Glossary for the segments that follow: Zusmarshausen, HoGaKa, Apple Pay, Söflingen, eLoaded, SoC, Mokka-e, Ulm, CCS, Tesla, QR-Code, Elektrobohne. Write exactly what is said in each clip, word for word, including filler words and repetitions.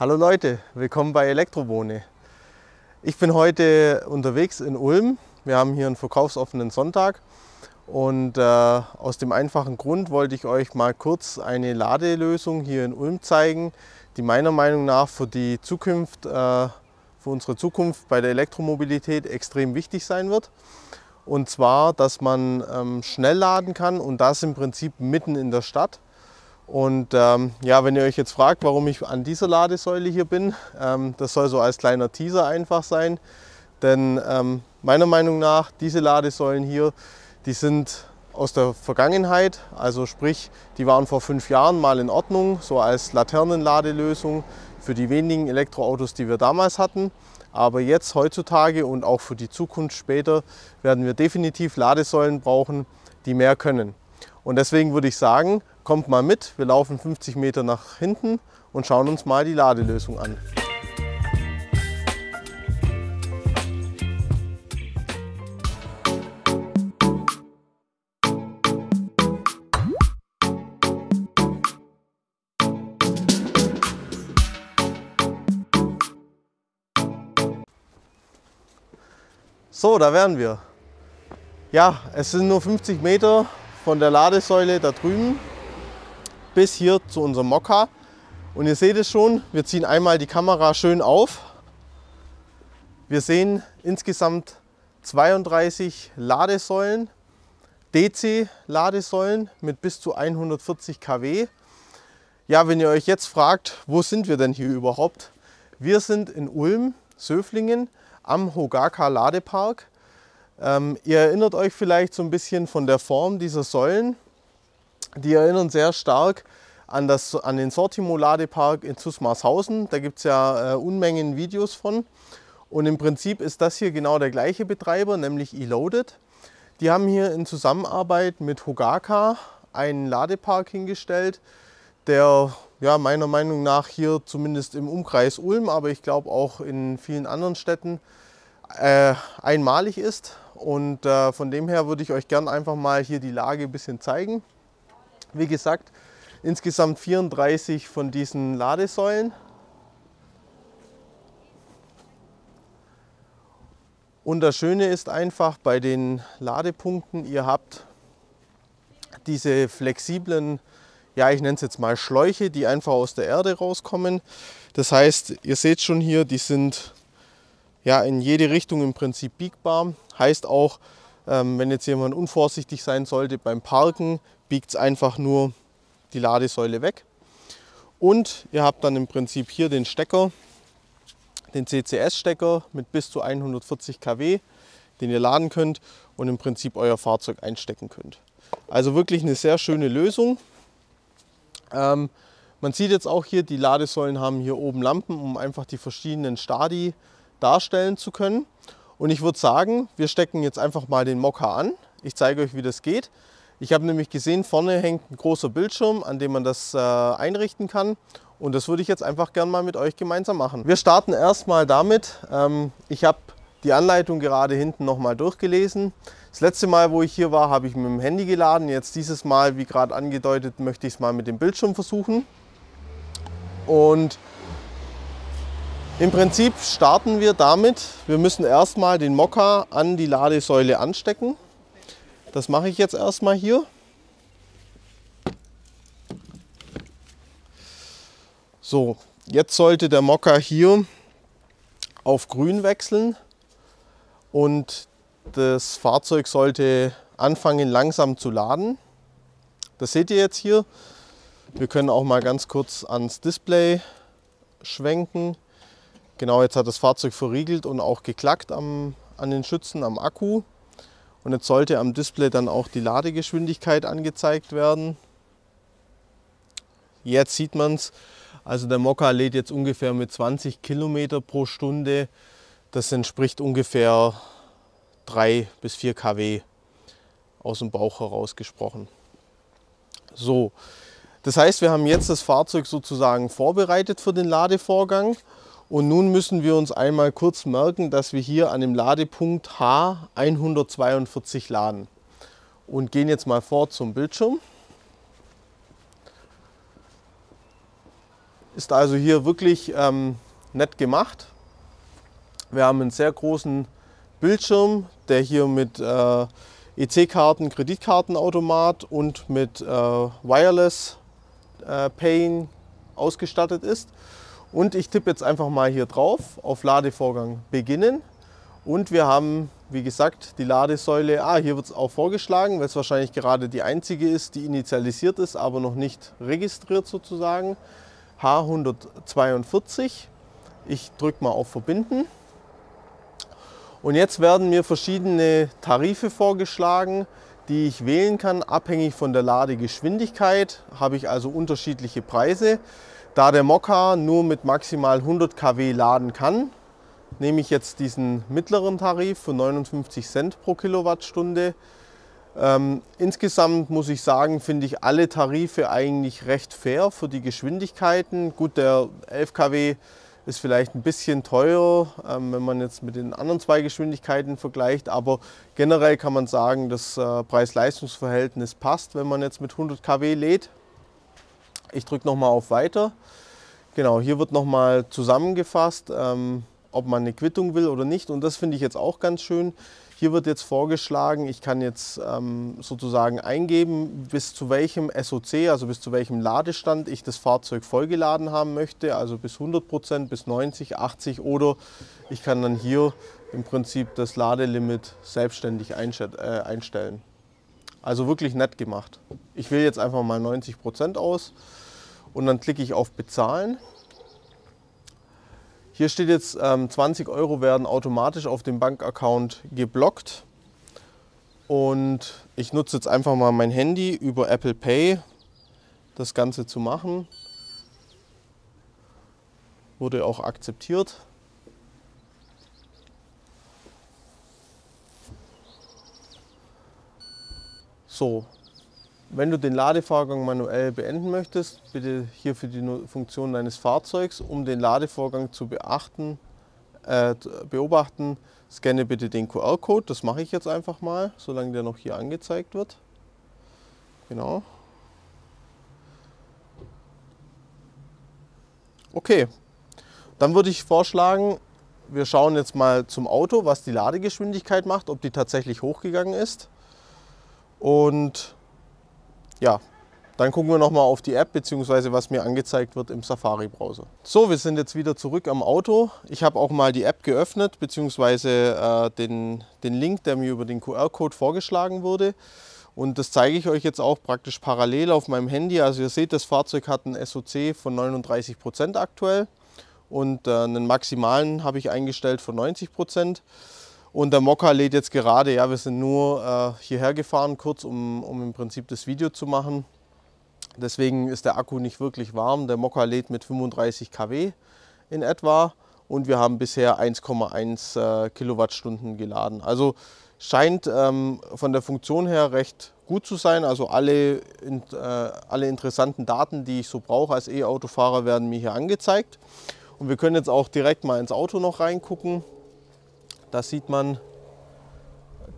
Hallo Leute, willkommen bei Elektrobohne. Ich bin heute unterwegs in Ulm. Wir haben hier einen verkaufsoffenen Sonntag und äh, aus dem einfachen Grund wollte ich euch mal kurz eine Ladelösung hier in Ulm zeigen, die meiner Meinung nach für die Zukunft, äh, für unsere Zukunft bei der Elektromobilität extrem wichtig sein wird. Und zwar, dass man ähm, schnell laden kann und das im Prinzip mitten in der Stadt. Und ähm, ja, wenn ihr euch jetzt fragt, warum ich an dieser Ladesäule hier bin, ähm, das soll so als kleiner Teaser einfach sein. Denn ähm, meiner Meinung nach, diese Ladesäulen hier, die sind aus der Vergangenheit. Also sprich, die waren vor fünf Jahren mal in Ordnung, so als Laternenladelösung für die wenigen Elektroautos, die wir damals hatten. Aber jetzt, heutzutage und auch für die Zukunft später, werden wir definitiv Ladesäulen brauchen, die mehr können. Und deswegen würde ich sagen, kommt mal mit, wir laufen fünfzig Meter nach hinten und schauen uns mal die Ladelösung an. So, da wären wir. Ja, es sind nur fünfzig Meter von der Ladesäule da drüben bis hier zu unserem Mokka. Und ihr seht es schon, wir ziehen einmal die Kamera schön auf. Wir sehen insgesamt zweiunddreißig Ladesäulen, D C-Ladesäulen mit bis zu hundertvierzig Kilowatt. Ja, wenn ihr euch jetzt fragt, wo sind wir denn hier überhaupt? Wir sind in Ulm, Söflingen, am Hogaka-Ladepark. Ähm, ihr erinnert euch vielleicht so ein bisschen von der Form dieser Säulen. Die erinnern sehr stark an, das, an den Sortimo-Ladepark in Zusmarshausen. Da gibt es ja äh, Unmengen Videos von. Und im Prinzip ist das hier genau der gleiche Betreiber, nämlich eLoaded. Die haben hier in Zusammenarbeit mit Hogaka einen Ladepark hingestellt, der ja, meiner Meinung nach hier zumindest im Umkreis Ulm, aber ich glaube auch in vielen anderen Städten äh, einmalig ist. Und äh, von dem her würde ich euch gerne einfach mal hier die Lage ein bisschen zeigen. Wie gesagt, insgesamt vierunddreißig von diesen Ladesäulen. Und das Schöne ist einfach bei den Ladepunkten, ihr habt diese flexiblen, ja, ich nenne es jetzt mal Schläuche, die einfach aus der Erde rauskommen. Das heißt, ihr seht schon hier, die sind ja in jede Richtung im Prinzip biegbar. Heißt auch, ähm, wenn jetzt jemand unvorsichtig sein sollte beim Parken, biegt es einfach nur die Ladesäule weg. Und ihr habt dann im Prinzip hier den Stecker, den C C S-Stecker mit bis zu hundertvierzig Kilowatt, den ihr laden könnt und im Prinzip euer Fahrzeug einstecken könnt. Also wirklich eine sehr schöne Lösung. Ähm, man sieht jetzt auch hier, die Ladesäulen haben hier oben Lampen, um einfach die verschiedenen Stadii darstellen zu können. Und ich würde sagen, wir stecken jetzt einfach mal den Mokka an. Ich zeige euch, wie das geht. Ich habe nämlich gesehen, vorne hängt ein großer Bildschirm, an dem man das äh, einrichten kann. Und das würde ich jetzt einfach gerne mal mit euch gemeinsam machen. Wir starten erstmal damit. Ähm, ich habe die Anleitung gerade hinten nochmal durchgelesen. Das letzte Mal, wo ich hier war, habe ich mit dem Handy geladen. Jetzt dieses Mal, wie gerade angedeutet, möchte ich es mal mit dem Bildschirm versuchen. Und im Prinzip starten wir damit. Wir müssen erstmal den Mokka an die Ladesäule anstecken. Das mache ich jetzt erstmal hier. So, jetzt sollte der Mokka hier auf grün wechseln. Und das Fahrzeug sollte anfangen langsam zu laden. Das seht ihr jetzt hier. Wir können auch mal ganz kurz ans Display schwenken. Genau, jetzt hat das Fahrzeug verriegelt und auch geklackt am, an den Schützen am Akku. Und jetzt sollte am Display dann auch die Ladegeschwindigkeit angezeigt werden. Jetzt sieht man es. Also der Mokka lädt jetzt ungefähr mit zwanzig Kilometer pro Stunde. Das entspricht ungefähr drei bis vier Kilowatt aus dem Bauch herausgesprochen. So, das heißt, wir haben jetzt das Fahrzeug sozusagen vorbereitet für den Ladevorgang. Und nun müssen wir uns einmal kurz merken, dass wir hier an dem Ladepunkt H hundertzweiundvierzig laden. Und gehen jetzt mal vor zum Bildschirm. Ist also hier wirklich ähm, nett gemacht. Wir haben einen sehr großen Bildschirm, der hier mit äh, E C-Karten, Kreditkartenautomat und mit äh, Wireless äh, Paying ausgestattet ist. Und ich tippe jetzt einfach mal hier drauf auf Ladevorgang beginnen. Und wir haben, wie gesagt, die Ladesäule. Ah, hier wird es auch vorgeschlagen, weil es wahrscheinlich gerade die einzige ist, die initialisiert ist, aber noch nicht registriert sozusagen. H hundertzweiundvierzig. Ich drücke mal auf Verbinden. Und jetzt werden mir verschiedene Tarife vorgeschlagen, die ich wählen kann. Abhängig von der Ladegeschwindigkeit habe ich also unterschiedliche Preise. Da der Mokka nur mit maximal hundert Kilowatt laden kann, nehme ich jetzt diesen mittleren Tarif für neunundfünfzig Cent pro Kilowattstunde. Ähm, insgesamt muss ich sagen, finde ich alle Tarife eigentlich recht fair für die Geschwindigkeiten. Gut, der elf Kilowatt ist vielleicht ein bisschen teurer, ähm, wenn man jetzt mit den anderen zwei Geschwindigkeiten vergleicht, aber generell kann man sagen, das äh, Preis-Leistungs-Verhältnis passt, wenn man jetzt mit hundert Kilowatt lädt. Ich drücke nochmal auf Weiter. Genau, hier wird nochmal zusammengefasst, ähm, ob man eine Quittung will oder nicht, und das finde ich jetzt auch ganz schön. Hier wird jetzt vorgeschlagen, ich kann jetzt ähm, sozusagen eingeben, bis zu welchem S O C, also bis zu welchem Ladestand ich das Fahrzeug vollgeladen haben möchte, also bis hundert Prozent, bis neunzig, achtzig, oder ich kann dann hier im Prinzip das Ladelimit selbstständig einstellen. Also wirklich nett gemacht. Ich wähle jetzt einfach mal neunzig Prozent aus und dann klicke ich auf Bezahlen. Hier steht jetzt, ähm, zwanzig Euro werden automatisch auf dem Bankaccount geblockt, und ich nutze jetzt einfach mal mein Handy über Apple Pay, das Ganze zu machen. Wurde auch akzeptiert. So, wenn du den Ladevorgang manuell beenden möchtest, bitte hier für die Funktion deines Fahrzeugs, um den Ladevorgang zu beachten, äh, beobachten, scanne bitte den Q R-Code. Das mache ich jetzt einfach mal, solange der noch hier angezeigt wird. Genau. Okay, dann würde ich vorschlagen, wir schauen jetzt mal zum Auto, was die Ladegeschwindigkeit macht, ob die tatsächlich hochgegangen ist. Und ja, dann gucken wir nochmal auf die App, beziehungsweise was mir angezeigt wird im Safari-Browser. So, wir sind jetzt wieder zurück am Auto. Ich habe auch mal die App geöffnet, beziehungsweise äh, den, den Link, der mir über den Q R-Code vorgeschlagen wurde. Und das zeige ich euch jetzt auch praktisch parallel auf meinem Handy. Also ihr seht, das Fahrzeug hat einen S O C von neununddreißig Prozent aktuell. Und äh, einen maximalen habe ich eingestellt von neunzig Prozent. Und der Mokka lädt jetzt gerade, ja, wir sind nur äh, hierher gefahren kurz, um, um im Prinzip das Video zu machen. Deswegen ist der Akku nicht wirklich warm. Der Mokka lädt mit fünfunddreißig Kilowatt in etwa, und wir haben bisher eins Komma eins äh, Kilowattstunden geladen. Also scheint ähm, von der Funktion her recht gut zu sein. Also alle, in, äh, alle interessanten Daten, die ich so brauche als E-Autofahrer, werden mir hier angezeigt. Und wir können jetzt auch direkt mal ins Auto noch reingucken. Da sieht man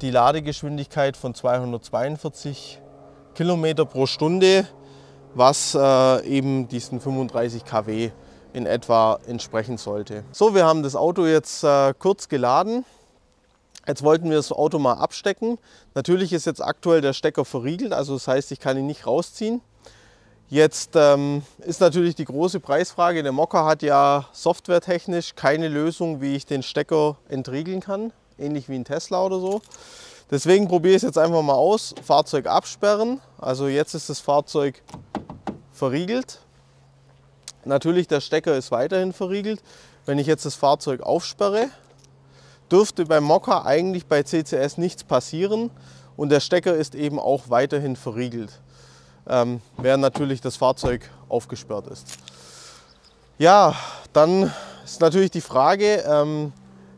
die Ladegeschwindigkeit von zweihundertzweiundvierzig Kilometer pro Stunde, was äh, eben diesen fünfunddreißig Kilowatt in etwa entsprechen sollte. So, wir haben das Auto jetzt äh, kurz geladen. Jetzt wollten wir das Auto mal abstecken. Natürlich ist jetzt aktuell der Stecker verriegelt, also das heißt, ich kann ihn nicht rausziehen. Jetzt ähm, ist natürlich die große Preisfrage, der Mokka hat ja softwaretechnisch keine Lösung, wie ich den Stecker entriegeln kann, ähnlich wie ein Tesla oder so. Deswegen probiere ich es jetzt einfach mal aus, Fahrzeug absperren, also jetzt ist das Fahrzeug verriegelt. Natürlich, der Stecker ist weiterhin verriegelt. Wenn ich jetzt das Fahrzeug aufsperre, dürfte beim Mokka eigentlich bei C C S nichts passieren, und der Stecker ist eben auch weiterhin verriegelt. Ähm, während natürlich das Fahrzeug aufgesperrt ist. Ja, dann ist natürlich die Frage, ähm,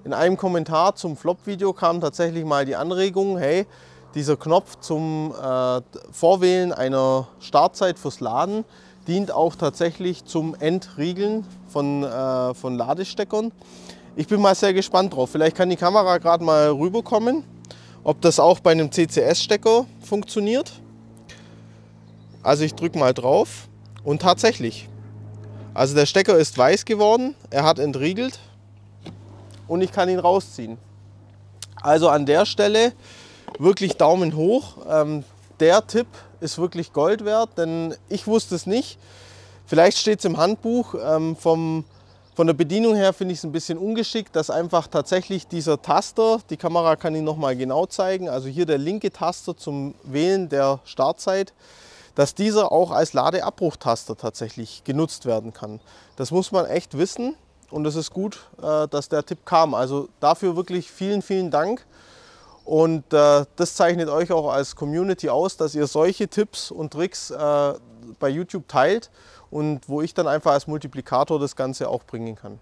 in einem Kommentar zum Flop-Video kam tatsächlich mal die Anregung, hey, dieser Knopf zum äh, Vorwählen einer Startzeit fürs Laden dient auch tatsächlich zum Entriegeln von, äh, von Ladesteckern. Ich bin mal sehr gespannt drauf, vielleicht kann die Kamera gerade mal rüberkommen, ob das auch bei einem C C S-Stecker funktioniert. Also ich drücke mal drauf, und tatsächlich, Also der Stecker ist weiß geworden, er hat entriegelt und ich kann ihn rausziehen. Also an der Stelle wirklich Daumen hoch. Ähm, der Tipp ist wirklich Gold wert, denn ich wusste es nicht. Vielleicht steht es im Handbuch. Ähm, vom, von der Bedienung her finde ich es ein bisschen ungeschickt, dass einfach tatsächlich dieser Taster, die Kamera kann ihn nochmal genau zeigen, also hier der linke Taster zum Wählen der Startzeit, dass dieser auch als Ladeabbruchtaster tatsächlich genutzt werden kann. Das muss man echt wissen und es ist gut, dass der Tipp kam. Also dafür wirklich vielen, vielen Dank und das zeichnet euch auch als Community aus, dass ihr solche Tipps und Tricks bei YouTube teilt und wo ich dann einfach als Multiplikator das Ganze auch bringen kann.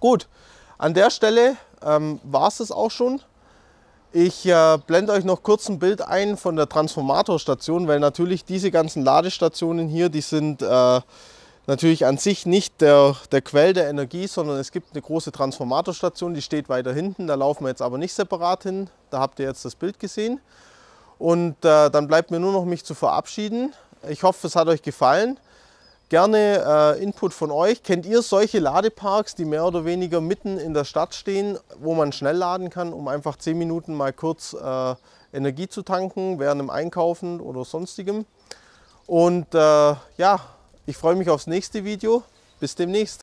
Gut, an der Stelle war es das auch schon. Ich äh, blende euch noch kurz ein Bild ein von der Transformatorstation, weil natürlich diese ganzen Ladestationen hier, die sind äh, natürlich an sich nicht der, der Quell der Energie, sondern es gibt eine große Transformatorstation, die steht weiter hinten, da laufen wir jetzt aber nicht separat hin, da habt ihr jetzt das Bild gesehen. Und äh, dann bleibt mir nur noch mich zu verabschieden. Ich hoffe, es hat euch gefallen. Gerne äh, Input von euch. Kennt ihr solche Ladeparks, die mehr oder weniger mitten in der Stadt stehen, wo man schnell laden kann, um einfach zehn Minuten mal kurz äh, Energie zu tanken, während dem Einkaufen oder sonstigem? Und äh, ja, ich freue mich aufs nächste Video. Bis demnächst.